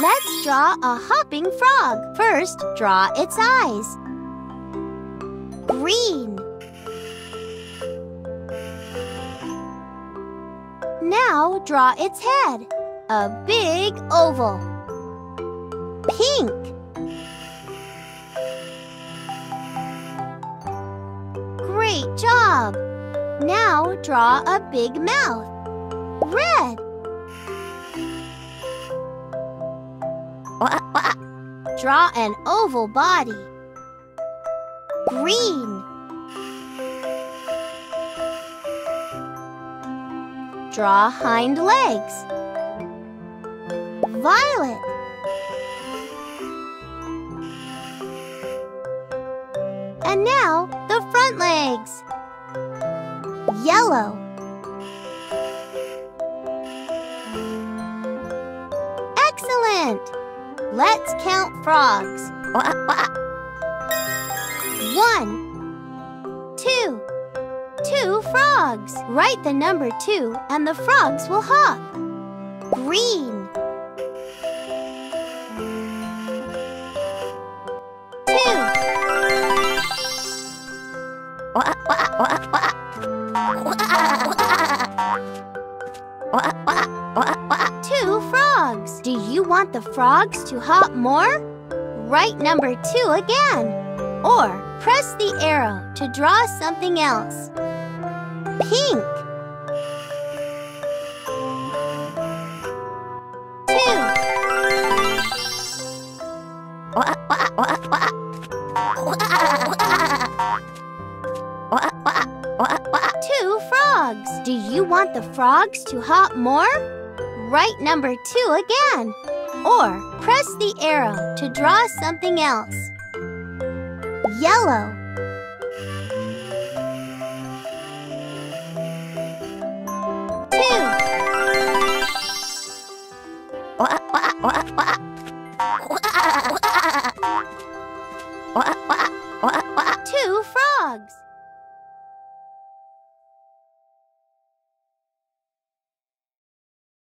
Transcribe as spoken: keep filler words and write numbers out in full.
Let's draw a hopping frog. First, draw its eyes. Green. Now, draw its head. A big oval. Pink. Great job! Now, draw a big mouth. Red. Draw an oval body. Green. Draw hind legs. Violet. And now, the front legs. Yellow. Excellent! Let's count frogs. One, two, two frogs. Write the number two and the frogs will hop. Green. Two frogs. Do you want the frogs to hop more? Write number two again. Or press the arrow to draw something else. Pink. Two frogs. Do you want the frogs to hop more? Write number two again. Or press the arrow to draw something else. Yellow. Two. Two frogs.